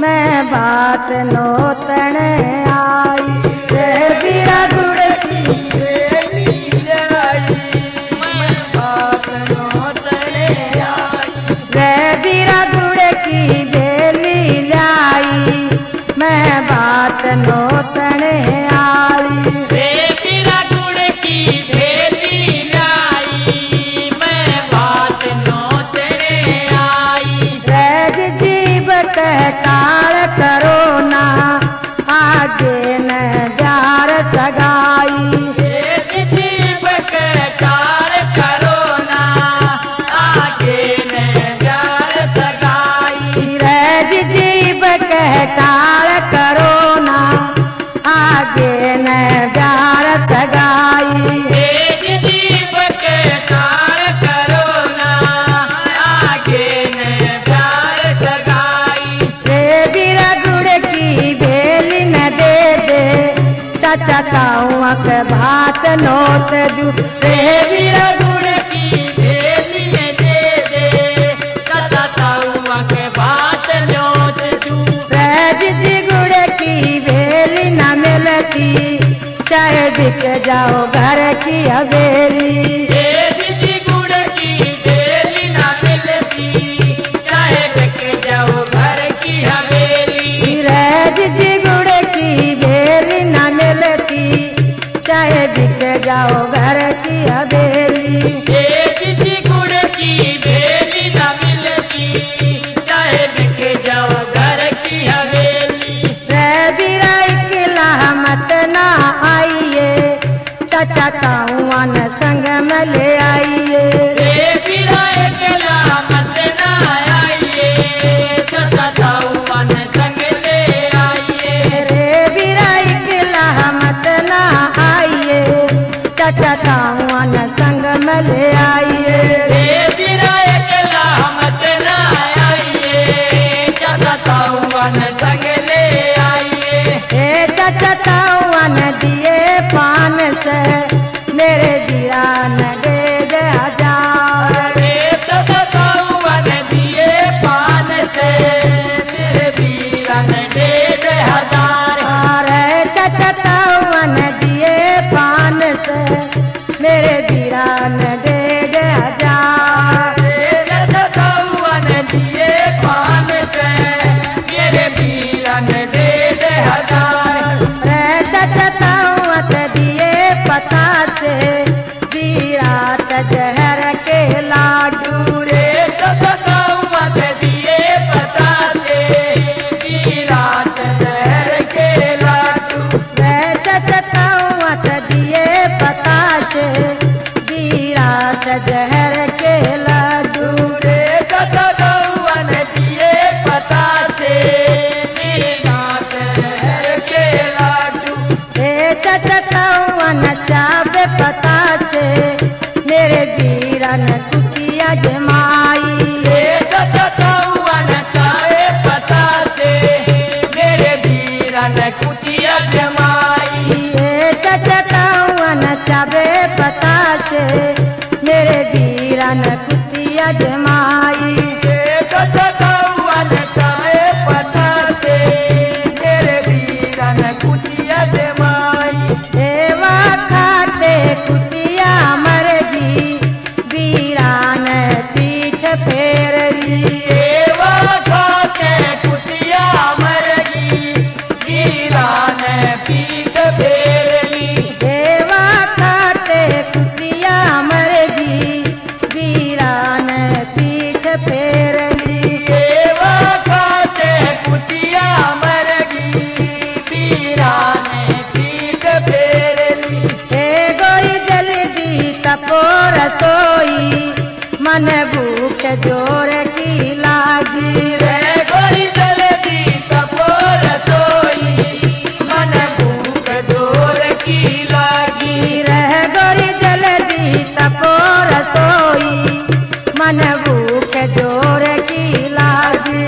मैं बात नोतन आई बिरा गुड़ की भात नोत जू बिरा गुड़ की भेली में दे दे के भात नोत जू जी गुड़ की भेली न मिलती चाहे बिक जाओ घर की हवेली जाओ घर की हवेली जी गुड़ की बेली न मिलती चाहे बिक जाओ घर की हवेली बिरा अकेला मत ना आइए चाचा ताऊआ न संग में ले आइए बिरा अकेला मत ना आइए चाचा ताऊआ न संग ले आइए बिरा अकेला मत ना आइए चाचा ताऊआ न संग में ले आइए बिरा अकेला मत ना आइए चाचा ताऊआ न संग ले आइए चाचा ताऊआ न दिए पान से मेरे बिरा न दे दे हजार चाचा ताऊआ न दिए पान से मेरे बिरा न दे दे हजार चाचा ताऊआ न दिए पान से मेरे बिरा न दे दे हजार चाचा ताऊआ न दिए पान से मेरे बिरा न दे दे हजार चाचा ताऊआ न दिए पता से बिरा त जहर के लाडू रे चाचा ताऊआ न दिए पता से बिरा त जहर के लाडू चाचा ताऊआ न दिए पता से बिरा त जहर के लाडू रे चाचा ताऊआ न दिए पता से बिरा त जहर के लाडू चाचा ताऊआ न चावे पता से मेरे बिरा न कुतिया जमाई चाचा ताऊआ न चावे पता से मेरे बिरा न कुतिया जमाई चाचा ताऊआ न चावे पता से मेरे बिरा न कुतिया जमाई चाचा ताऊआ न चावे पता से मेरे बिरा न कुतिया जमाई देवा खाते कुतिया मर जी बिरा न पीठ फेर लिए देवा खाते कुतिया मर जी बिरा न पीठ फेर ली देवा खाते कुतिया मर जी बिरा न पीठ फेर ली देवा खाते कुतिया मर जी बिरा ने पीठ फेर ली गोई जल्दी तपो रसोई मन भूख जोर की लागी गोई जल्दी तपो रसोई मन भूख जोर की लागी गोई जल्दी तपो रसोई मन भूख जोर की लागी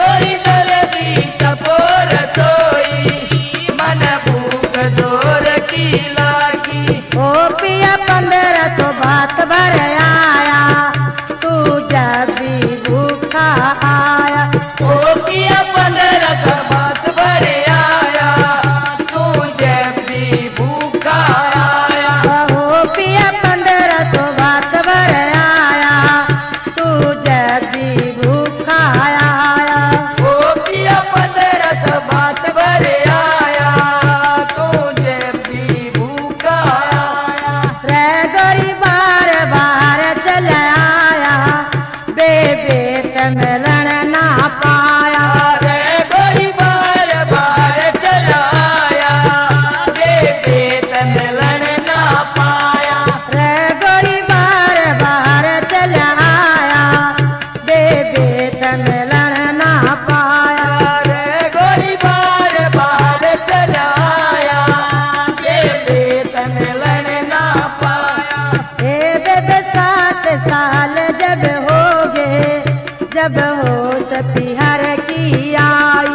गोई जल्दी तपो रसोई मन भूख जोर की लागी ओ पिया 1500 भात भर आया तू जब भी भूखा जब हो सतीहर की आई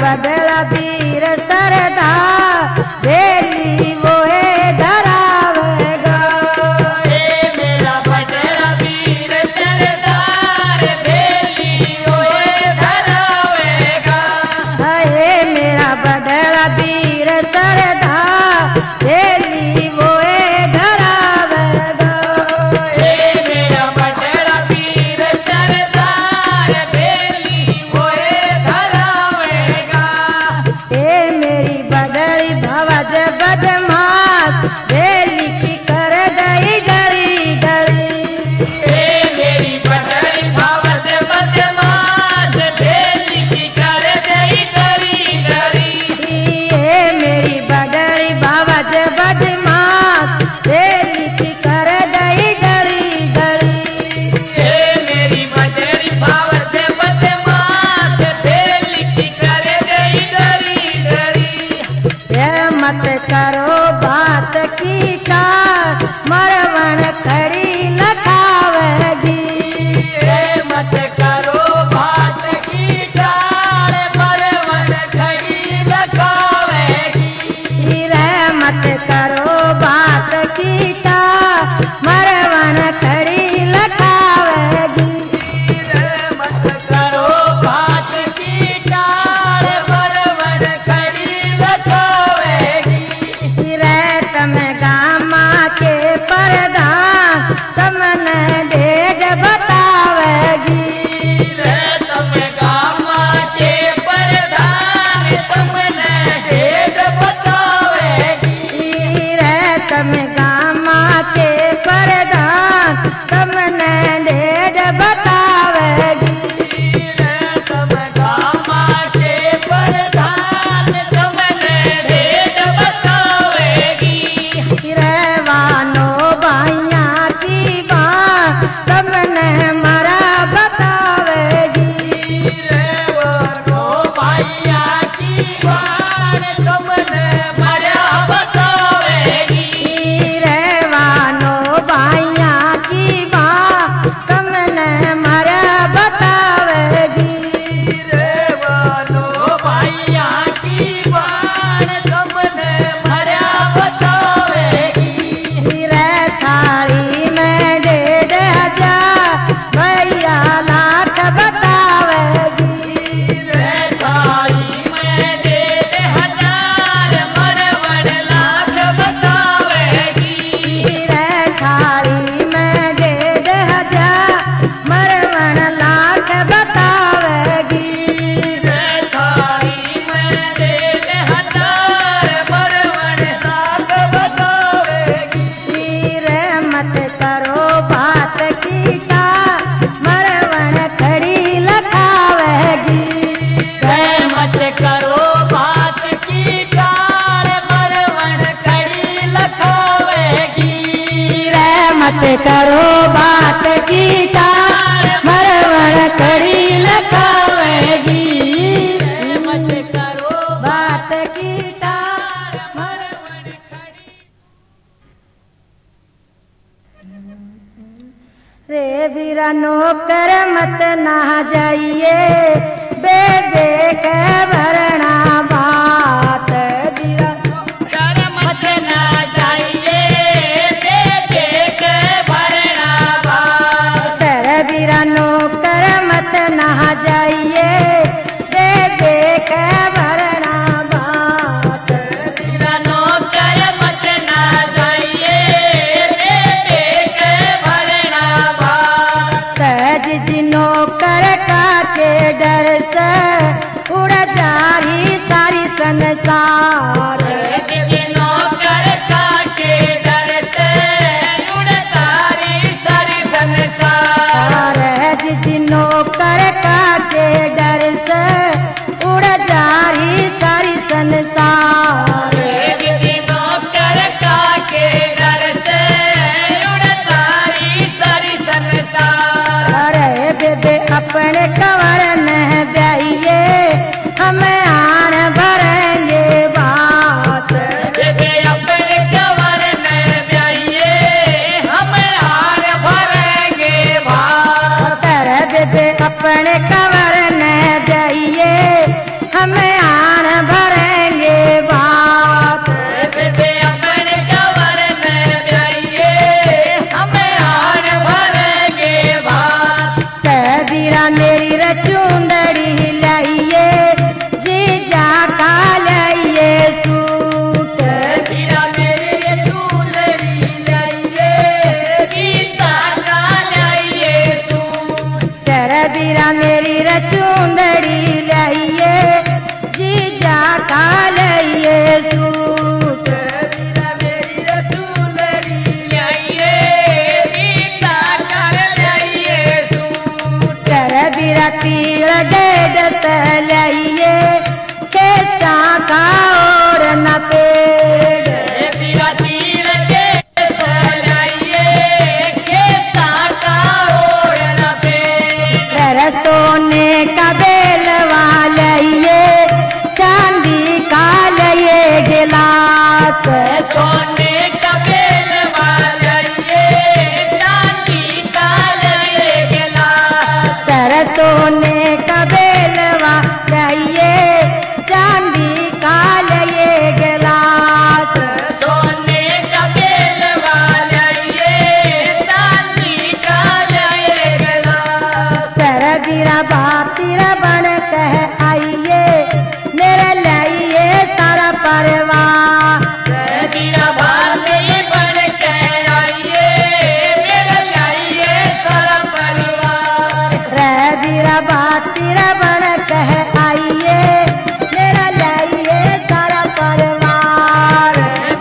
बदला भी मेरा नौकर मत ना जाइए बेबे के भरणा बात मेरा नौकर मत ना जाइए बेबे के भरणा बात तेरा मेरा नौकर मत ना जाइए बेबे के भरणा बात मेरा नौकर मत ना जाइए बेबे के भरणा बात तेजी नौकर का के डर से उड़ जा रही सारी संसार नौकर का के डर से उड़ जा रही सारी संसार नौकर का के डर से उड़ जा रही सारी संसार नौकर का के डर से उड़ जा रही सारी संसार बेबे अपने कवर अपने कवर न जाइए हमें आन भरेंगे बात बेबे अपने कवर न जाइए हमें आन भरेंगे बात कबीरा मेरी रचुंदड़ी लाइए जीजा का लाइए सूट कबीरा मेरी रचुंदड़ी लाइए जीजा का लाइए सूट कबीरा मेरी रचुंदड़ी लाइए जीजा का लाइए सूट कबीरा मेरी रचुंदड़ी लाइए जीजा का लाइए सूट कबीरा तीर डेढ़ से लाइए खेसा का और न पे सोने का बेलवा लाइए चांदी का लाइए गिलास सोने का बेलवा लाइए चांदी का लाइए गिलास सर सोने का बेलवा लाइए चांदी का लाइए गिलास सोने का बेलवा लाइए चांदी का लाइए गिलास सर बीरा बातीरा बन कह आइए मेरा लाइए सारा परिवार बीरा बातीरा बन कह आइए मेरा लाइए सारा परिवार बीरा बातीरा बन कह आइए मेरा लाइए सारा परिवार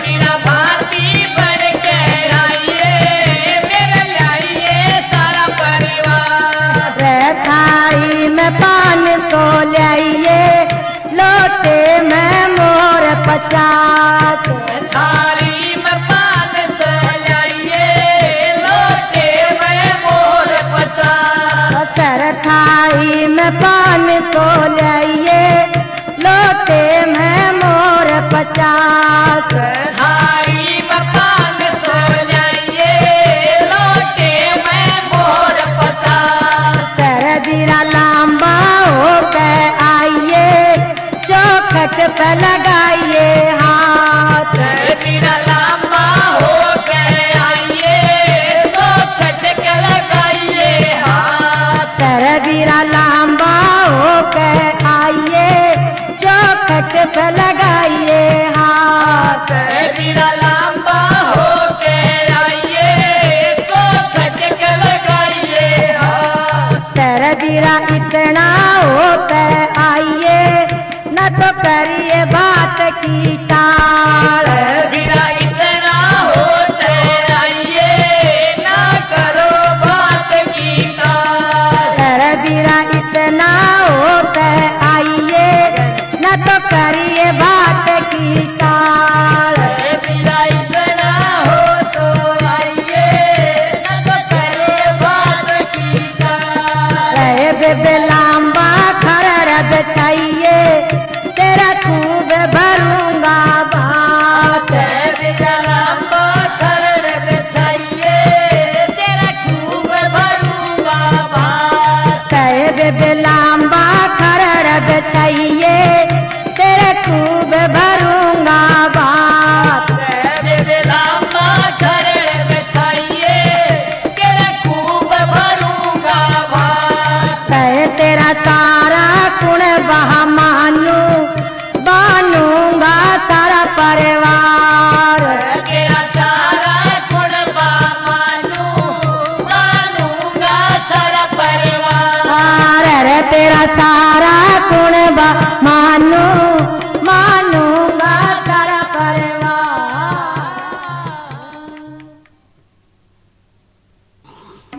बीरा बाती बन कह आइए मेरा लाइए सारा परिवार थाली में पान सो लाइए लोटे में मोर पचास थाली में पान सो लाइए लोटे में मोर पचास सर थाली में पान सो लाइए लोटे में मोर पचास थाली में पान सो लाइए लोटे में मोर पचास बीरा लांबा हो के आइए चौखट पे लगाइए हाथ बीरा लांबा हो के आइए चौखट पे लगाइए हाथ बीरा लांबा हो के आइए चौखट पे लगाइए हाथ बीरा लांबा हो के आइए चौखट पे लगाइए हाथ बीरा इतना होकर आइए न तो करिए बात की टाल बीरा इतना होकर आइए ना करो बात की टाल बीरा इतना होकर आइए न तो करिए बात की टाल बीरा इतना हो तो आइए न तो करिए बात की टाल बेबे लांबा खरर बिछाइए तेरा खूब भरूंगा बात चाहिए तेरे खूब भरूंगा बात। मेरे लामा शरण में चाहिए तेरे खूब भरूंगा बात। तेरा तारा कुण बहा मानू बनूंगा तारा परिवार। तेरा तारा कुण बहा मानू बनूंगा तारा परिवार। तेरा तारा कुण बहा मानूंगा तारा परिवार।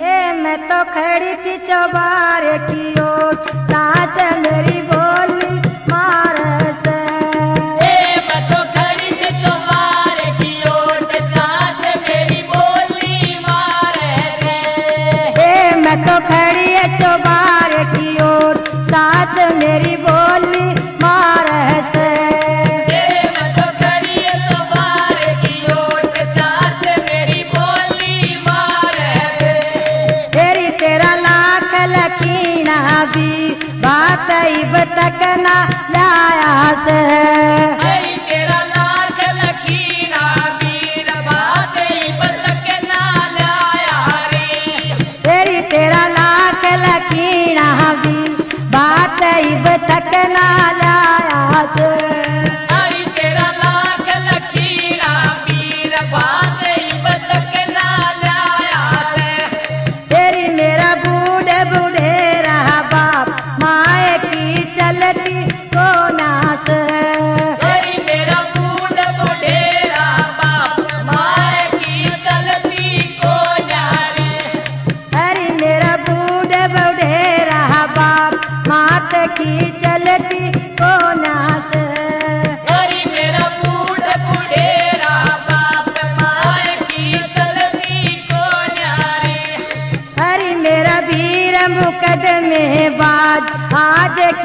ए मैं तो खड़ी थी चौबारे की ओर साथ मेरी बोली मार से। ए मैं तो खड़ी थी चौबारे की ओर साथ मेरी बोली मार से। ए मैं तो खड़ी है चौबारे की ओर साथ मेरी बोली मार से। तकना लाया से। तेरा लाख लकीना वीर बात तकना लाया रे। तेरी तेरा लाख लकीना वीर बात तकना लाया से। तेरा लाख लकीना वीर बात तकना लाया से। तेरी मेरा बूढ़े बूढ़े रहा बाप माए की चलती को नाश। तेरी मेरा बूढ़ा बुढ़ेरा बाप माए की चलती को नारे। अरे मेरा बूढ़ा बुढ़ेरा बाप मात की चलती को नाश। अरे मेरा बूढ़ा बुढ़ेरा बाप माए की चलती को नारे। अरे मेरा वीर मुकदमे बाज आज की पेशी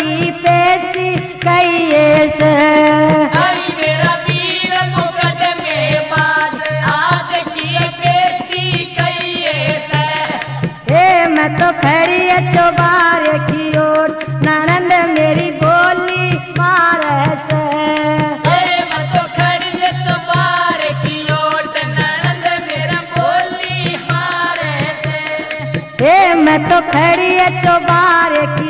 कहिए से। अरे मेरा वीर मुकदमे बाज आज की पेशी कहिए से। हे मैं तो खड़ी है चौबारे की ओर ननंद मेरी बोली मार से। हे मैं तो खड़ी है चौबारे की ओर ननंद मेरा बोली मार से। हे मैं तो खड़ी है चौबारे की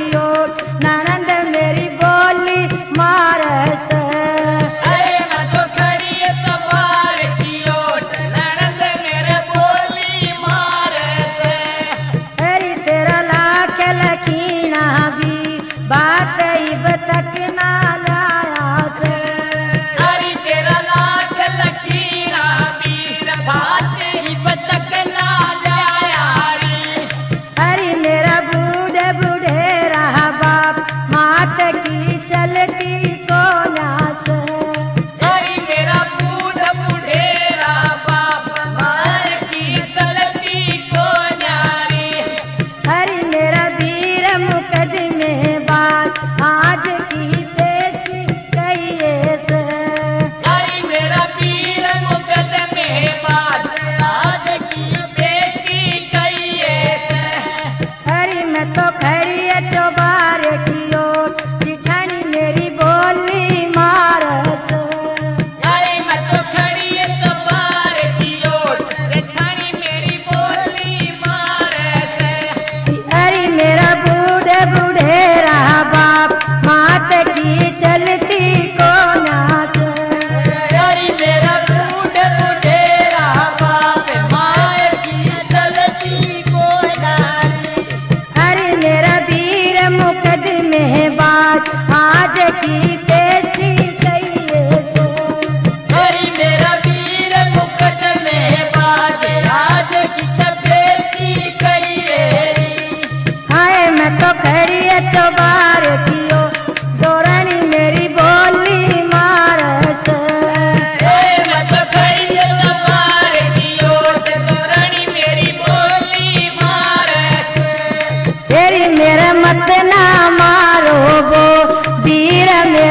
मेरा मत ना मारो वो वीर मेरा।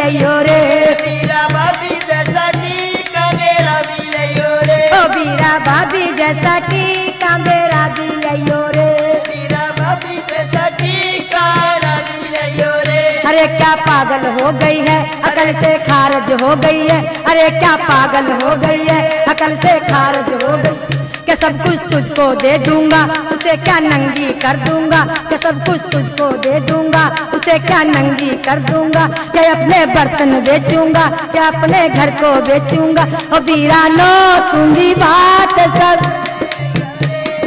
जाइयो रे बीरा भाभी जैसा टीका मेरा भी लियो रे, ओ बीरा भाभी जैसा टीका मेरा भी लियो रे, बीरा भाभी जैसा टीका मेरा भी लियो रे। अरे क्या पागल हो गई है अकल से खारिज हो गई है, अरे क्या पागल हो गई है अकल से खारिज हो गई। क्या सब कुछ तुझको दे दूंगा उसे क्या नंगी कर दूंगा, क्या सब कुछ तुझको दे दूंगा उसे क्या नंगी कर दूंगा। क्या अपने बर्तन बेचूंगा क्या अपने घर को बेचूंगा, ओ बीरा लो तुम्ही बात सब,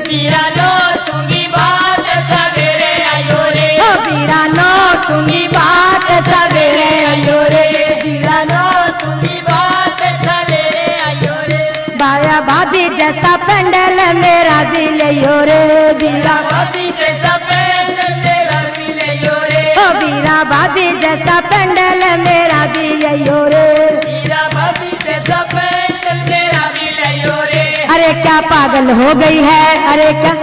बीरा लो तुम्ही बात सवेरे आयो रे, ओ बीरा लो तुम्ही बात सवेरे आयो रे, बीरा लो तुम्ही बात सवेरे आयो रे। बाया भाभी जैसा पेंडल मेरा भी लियो रे, बीरा भाभी जैसा पेंडल मेरा भी लियो रे, ओ बीरा भाभी जैसा पेंडल मेरा भी लियो रे, बीरा भाभी जैसा पेंडल मेरा भी लियो रे। अरे क्या पागल हो गई है, अरे क्या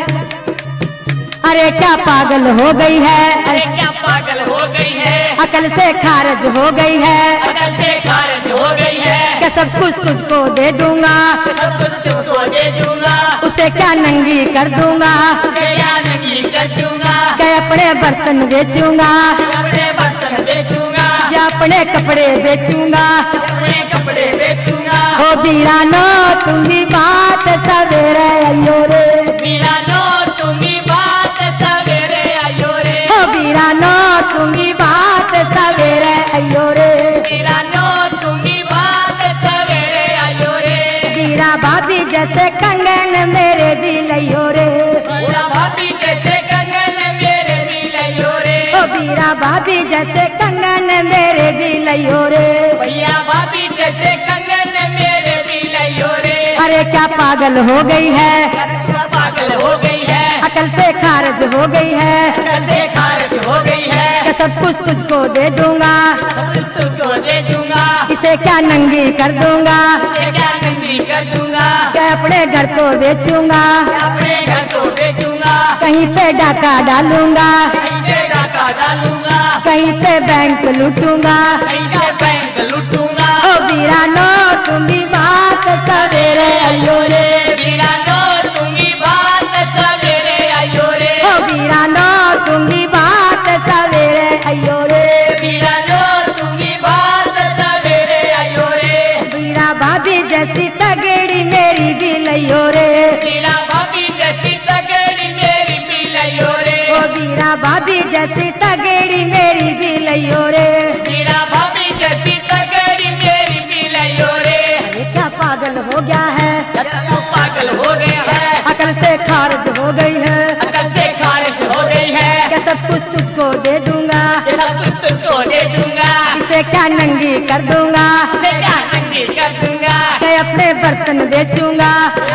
पागल हो गई है, अरे क्या पागल हो गई है अकल से खारिज हो गई है, अकल से खारिज हो गई है। क्या सब कुछ तुझको दे दूंगा, सब कुछ तुझको दे दूंगा उसे क्या नंगी कर दूंगा, क्या नंगी कर दूंगा। क्या अपने बर्तन बेचूंगा, अपने बर्तन बेचूंगा या अपने कपड़े बेचूंगा, अपने कपड़े बेचूंगा। ओ बीरा नो तुम भी बात सवेरे आयो रे, बीरा नो तुम भी बात सवेरे आयो रे, ओ बीरा नो तुम भी बात सवेरे आयो रे, बीरा नो तुम भी बात सवेरे आयो रे। बीरा भाभी जैसे कंगन मेरे भी लियो रे, बीरा भाभी जैसे कंगन मेरे भी लियो रे, ओ बीरा भाभी जैसे कंगन मेरे भी लियो रे, भैया भाभी जैसे कंगन मेरे भी लियो रे। अरे क्या पागल हो गई है, क्या पागल हो गई है अकल से खारिज हो गई है, अकल से खारिज हो गई है। क्या सब कुछ तुझको दे दूंगा, सब कुछ तुझको दे दूंगा इसे क्या नंगी कर दूंगा, क्या नंगी कर दूंगा। क्या अपने घर को बेचूंगा, अपने घर को बेचूंगा कहीं पे डाका डालूंगा, कहीं पे डाका डालूंगा कहीं पे बैंक लूटूंगा, कहीं पे बैंक लूटूंगा। ओ बीरा नो तुम भी बात सवेरे आयो रे, बीरा नो तुम भी बात सवेरे आयो रे, ओ बीरा नो तुम भी बात सवेरे आयो रे, बीरा नो तुम भी बात सवेरे आयो रे। बीरा भाभी जैसी तगड़ी मेरी भी लियो रे, बीरा भाभी जैसी तगड़ी मेरी भी लियो रे, ओ बीरा भाभी जैसी तगड़ी मेरी भी लियो रे, बीरा भाभी जैसी तगड़ी मेरी भी लियो रे। क्या पागल हो गया है, क्या पागल हो गया है अकल से खारिज हो गई है, अकल से खारिज हो गई है। क्या सब कुछ तुझको दे दूंगा, सब कुछ तुझको दे दूंगा इसे क्या नंगी कर दूंगा, क्या नंगी कर दूंगा। अपने बर्तन बेचूंगा,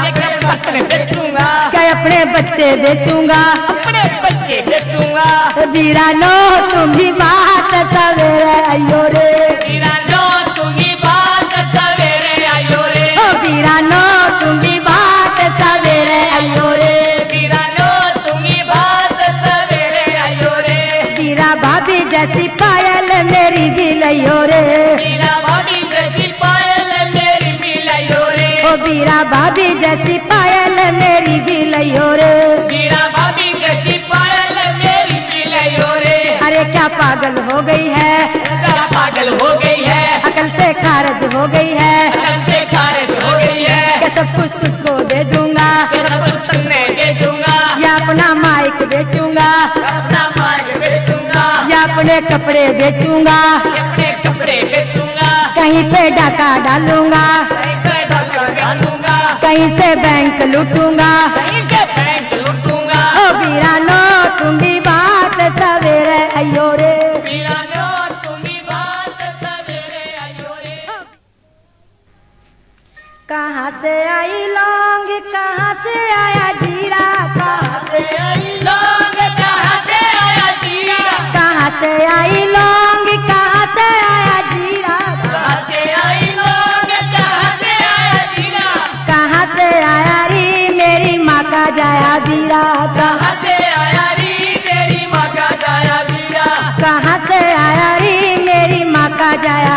अपने बर्तन बेचूंगा क्या अपने बच्चे बेचूंगा, अपने बच्चे बेचूंगा। बीरा नो तुम भी बात सवेरे आयो रे, बीरा नो तुम भी बात सवेरे आयो रे, ओ बीरा नो तुम भी बात सवेरे आयो रे, बीरा नो तुम भी बात सवेरे आयो रे। बीरा भाभी जैसी पायल मेरी भी लियो रे, बीरा भाभी जैसी पायल मेरी भी लियो रे, बीरा भाभी जैसी पायल मेरी भी लियो रे। अरे क्या पागल हो गई है, क्या पागल हो गई है अकल से खारिज हो गई है, अकल से खारिज हो गई है। क्या सब कुछ तुझको दे दूंगा, सब कुछ तुमने दे दूंगा या अपना माइक बेचूंगा, अपना माइक बेचूंगा या अपने कपड़े बेचूंगा, अपने कपड़े बेचूंगा कहीं पे डाका डालूंगा, कहीं से बैंक लूटूंगा, कहीं से बैंक लूटूंगा। ओ बीरा नो तुम भी बात सवेरे आयो रे, बीरा नो तुम भी बात सवेरे आयो रे। कहाँ से आई लौंग कहाँ से आया जीरा, कहाँ से आई लौंग कहाँ से आया जीरा, कहाँ से आई लौंग कहाँ से आया जीरा, कहाँ से आई लौंग कहाँ से आया जीरा, कहाँ से आया री मेरी माँ का जाया बीरा, कहाँ से आया री मेरी माँ का जाया बीरा, कहाँ से आया री मेरी माँ का जाया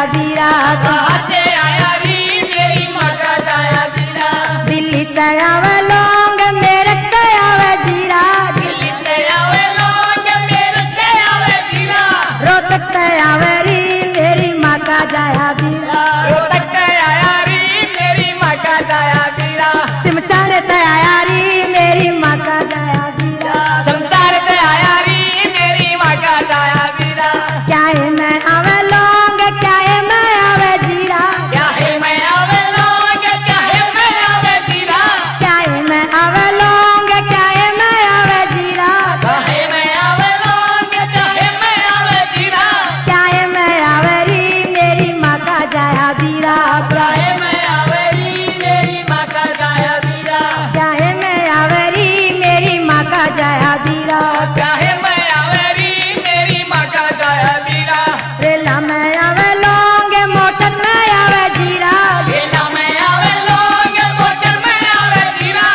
जाया गिरा, सिमचार तया री मेरी माँ का जाया गिरा, सिमचार तया री मेरी माँ का जाया गिरा। क्या है मैं आवे लोग, क्या है मैं आवे जीरा, क्या है मैं आवे लोग, क्या है मैं आवे जीरा, क्या है मैं आवे लोग, क्या है मैं आवे जीरा, क्या है मैं आवे लोग, क्या है मैं आवे जीरा, क्या है मैं आवे री मेरी माँ का जाया गिरा, क्या है मैं आवे जाया बीरा, चाहे मैं आवेरी मेरी माँ का जाया बीरा। रेला में आवे लोग, मोटर में आवे जीरा, रेला में आवे लोग, मोटर में आवे जीरा,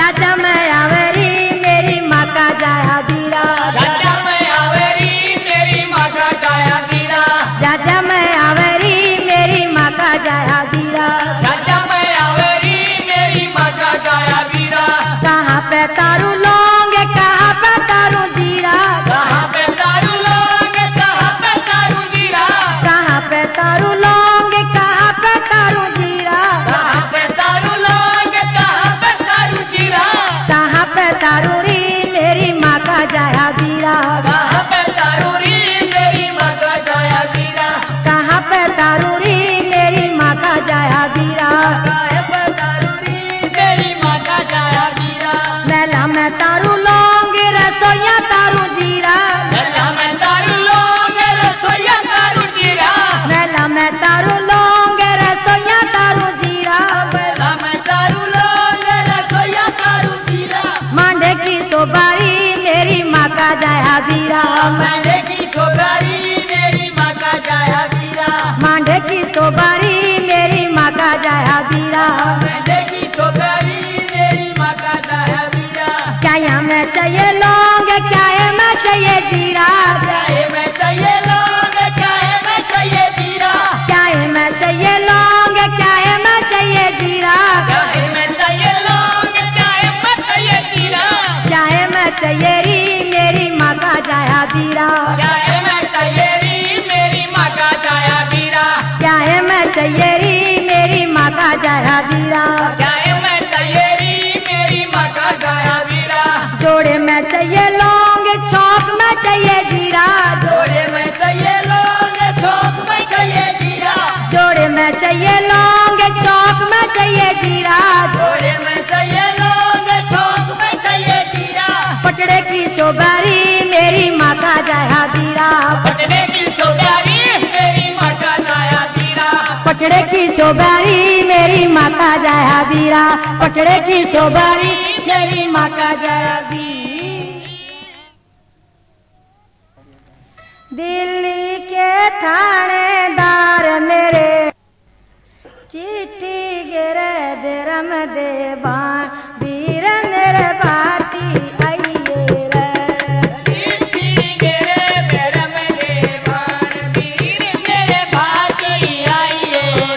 राजा में आवेरी मेरी माँ का जाया बीरा, राजा में आवेरी मेरी माँ का जाया बीरा, राजा में आवेरी मेरी माँ का जाया बीरा, राजा में आवेरी मेरी माँ का जाया बीरा। कहाँ पे तारू लोग, कहाँ पे तारू जीरा, कहाँ पे तारू लोग, कहाँ पे तारू जीरा, कहाँ पे तारू लोग, कहाँ पे तारू जीरा, कहाँ पे तारू लोग, कहाँ पे तारू जीरा, कहाँ पे तारू री मेरी माँ का जाया बीरा, कहाँ पे तारू री मेरी माँ का जाया बीरा, कहाँ पे तारू री मेरी माँ का जाया बीरा, कहाँ पे तारू री मेरी माँ का जाया बीरा। मेला में तारू लोग, रसोईया तारू जीरा, मेला में तारू लोग, रसोईया तारू जीरा, मेला में तारू लोग, रसोईया तारू जीरा, मेला में तारू लोग, रसोईया तारू जीरा। मांडे की सोबारी मेरी माँ का जाया बीरा, मांडे की सोबारी मेरी माँ का जाया बीरा, मांडे की सोबारी मेरी माँ का जाया बीरा, मांडे की सोबारी मेरी माँ का जाया बीरा। क्या यहाँ में चाहिए लोग, क्या है मैं चाहिए जीरा, क्या है मैं चाहिए लोग, क्या है मैं चाहिए जीरा, क्या है मैं चाहिए लोग, क्या है मैं चाहिए जीरा, क्या है मैं चाहिए लोग, क्या है मैं चाहिए जीरा, क्या है मैं चाहिए री मेरी माँ का जाया बीरा, क्या है मैं चाहिए री मेरी माँ का जाया बीरा, क्या है मैं चाहिए री मेरी माँ का जाया बीरा, क्या है मैं चाहिए री मेरी माँ का जाया बीरा। जोड़े में चाहिए लोग, चौक में चाहिए जीरा, जोड़े में चाहिए लोग, चौक में चाहिए जीरा, जोड़े में चाहिए लोग, चौक में चाहिए जीरा, जोड़े में चाहिए लोग, चौक में चाहिए जीरा। पटड़े की सोबारी मेरी माँ का जाया बीरा, पटड़े की सोबारी मेरी माँ का जाया बीरा, पटड़े की सोबारी मेरी माँ का जाया बीरा, पटड़े की सोबारी मेरी माँ का जाया बीरा। दिल्ली के थानेदार मेरे चिट्ठी गिरे बिरम दे बाण वीर मेरे बाती आई रे, चिट्ठी गिरे बिरम दे बाण वीर मेरे बाती आई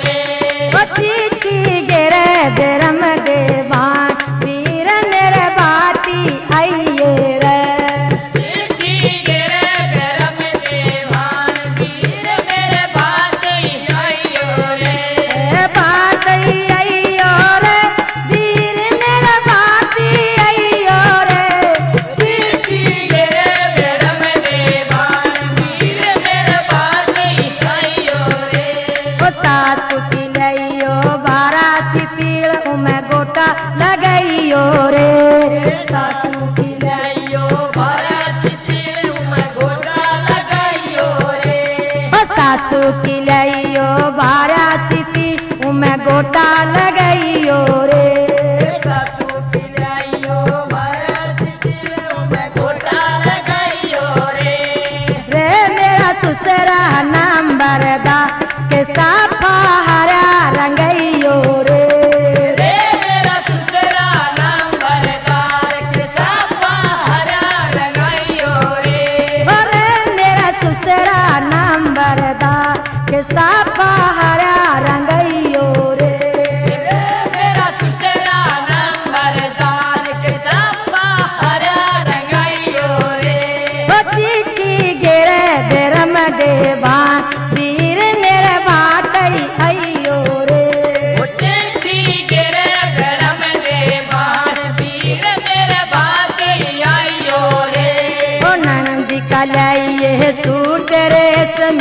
रे, वो चिट्ठी गिरे बिरम दे बाण वीर मेरे बाती आई रे, गोटा लगाइयो रे, गोटा लगाइयो रे, रे मेरा सुसरा नाम बरदा के साफा हरा रंगइयो रे, रे मेरा सुसरा नाम बरदा के साफा हरा रंगइयो रे, रे मेरा सुसरा नाम बरदा के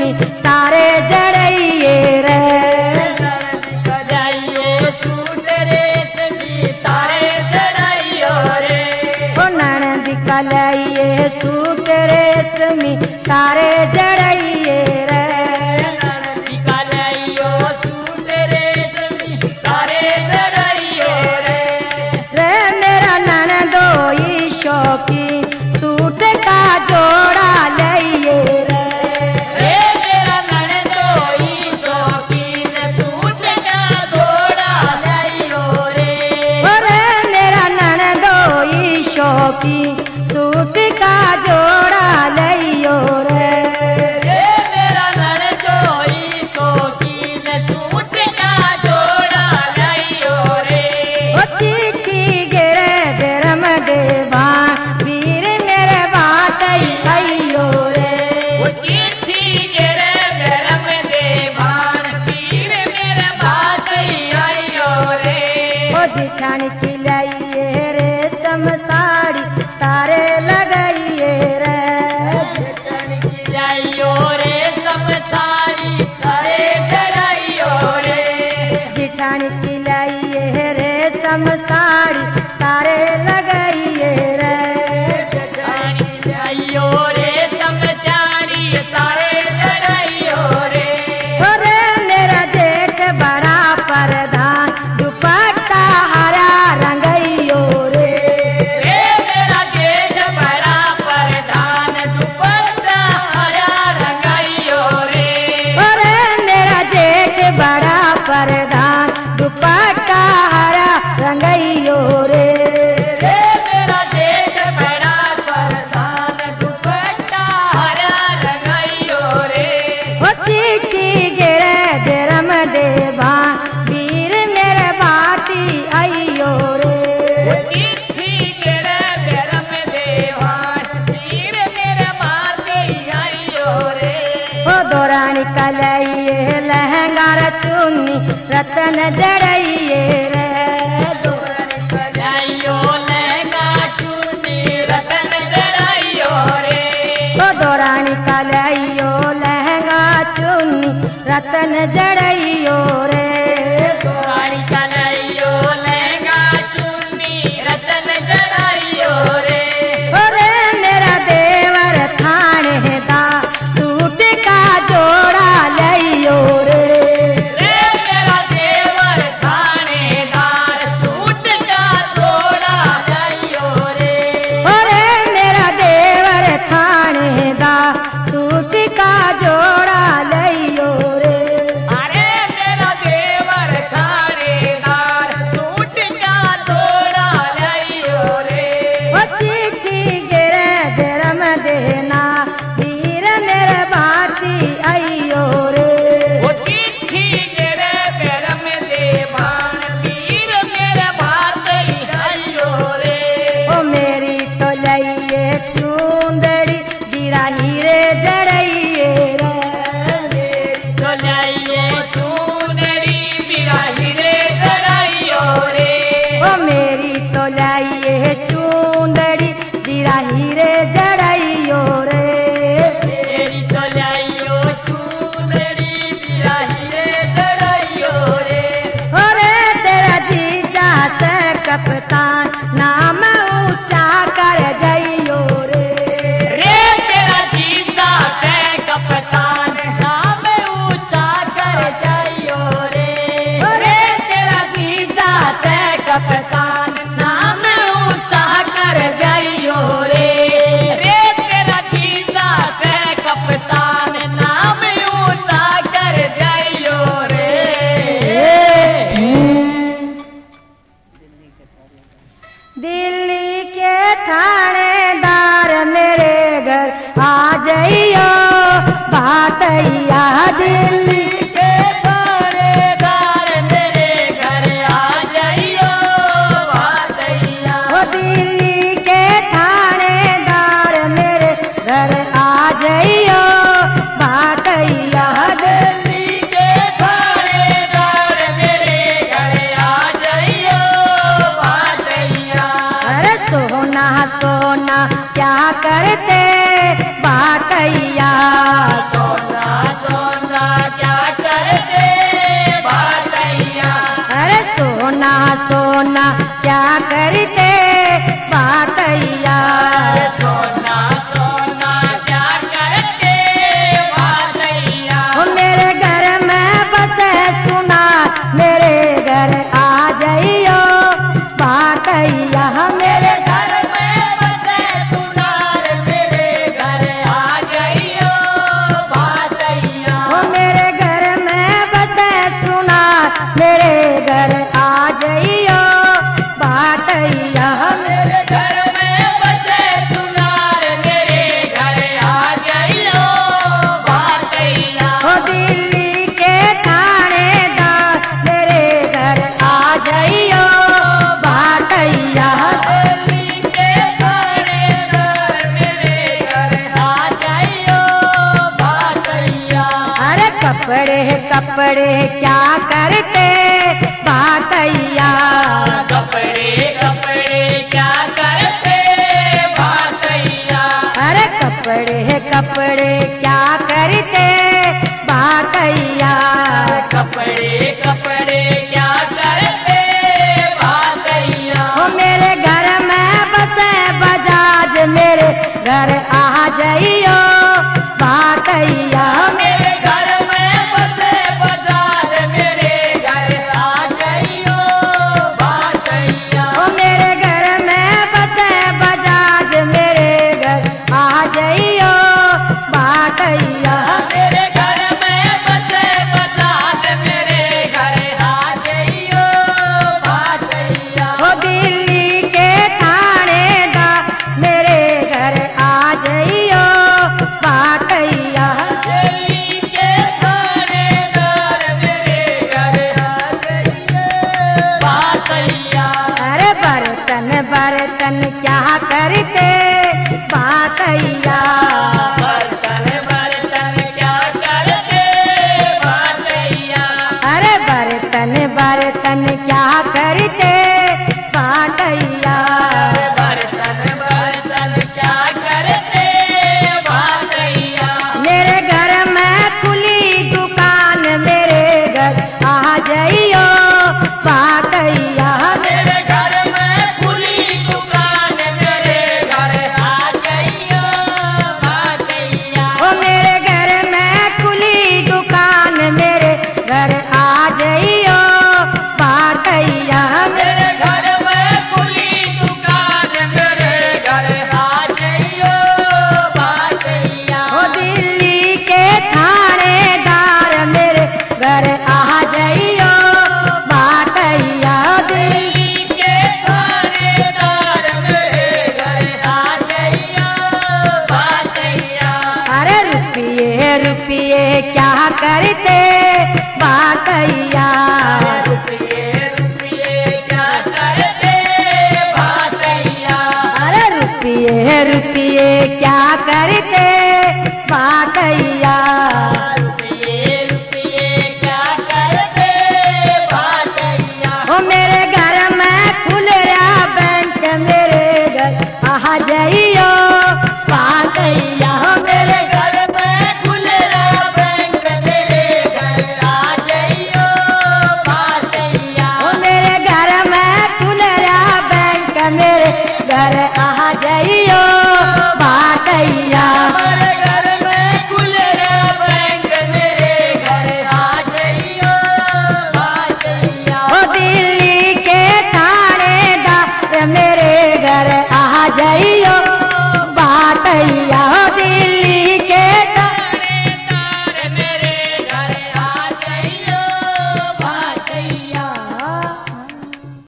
में तारे जड़इए रे सजाइए सूट रेत में तारे जड़इयो रे ओ ननद कलाइए सूट रेत में तारे जड़इए रे ननद कलाइयो सूट रेत में तारे जड़इयो रे रे मेरा ननदो ई शौकी सूट का जोड़ा लइए सूट का जोड़ा लइयो रे रे मेरा ननदोई शौकी ने सूट का जोड़ा लइयो रे ओ चीठी गिरे धर्म देवा वीर मेरे बात लइयो रे ओ चीठी गिरे धर्म देवा वीर मेरे बात लइयो रे ओ जिठान की लइए रे समता तारे लगाइए रे जाइयो रे सब सारी तारे चढ़ाइयो रे जिठानी की लाइए रे सब सारी तारे लगाइए रे जाइयो रे सब सारी तारे चढ़ाइयो रे अरे मेरा जेठ बड़ा परधान दुपट्टा हरा रंगइयो रे दुपट्टा हरा रंगइयो रे रे मेरा जेठ बड़ा परधान दुपट्टा हरा रंगइयो रे ओ चीठी गिरे धर्म देवा वीर मेरे बाती आइयो रे ओ चीठी गिरे धर्म देवा वीर मेरे बाती आइयो रे ओ दौरानी कलाइए लहंगा चुन्नी रतन जड़इए रे सजाइयो लहंगा चुन्नी रतन जड़इयो रे ओ दौरानी कलाइयो लहंगा चुन्नी रतन जड़इयो रे दौरानी कलाइयो लहंगा चुन्नी रतन जड़इयो रे ओ रे मेरा देवर थाने दा सूट का जोड़ा लइयो रे करते बातैया सोना। सोना सोना क्या करते बातैया, सोना सोना क्या करते बातैया। मेरे घर में बसे सुना मेरे घर आ जाइयो बातैया, मेरे घर में बसे सुना मेरे घर आ जाइयो बातैया। मेरे घर में बसे सुना मेरे घर आ जाइयो बातैया, मेरे घर में बसे सुना मेरे घर आ जाइयो बातैया। दिल्ली के थानेदार मेरे घर आ जाइयो बातैया, दिल्ली के थानेदार मेरे घर आ जाइयो बातैया। अरे कपड़े कपड़े क्या करते बातैया, कपड़े कपड़े क्या करते बातैया। अरे कपड़े कपड़े क्या करते बातैया, कपड़े कपड़े क्या करते बातैया। मेरे घर में बसे बजाज मेरे घर आ जाइयो बातैया, मेरे घर में बसे बजाज मेरे घर आ जाइयो बातैया। मेरे घर में बसे बजाज मेरे घर आ जाइयो बातैया, मेरे घर में बसे बजाज मेरे घर आ जाइयो बातैया। दिल्ली के थानेदार मेरे घर आ जाइयो बातैया, दिल्ली के थानेदार मेरे घर आ जाइयो बातैया। अरे बर्तन बर्तन क्या करते बातैया, बर्तन बर्तन क्या करते बातैया। अरे बर्तन बर्तन क्या करते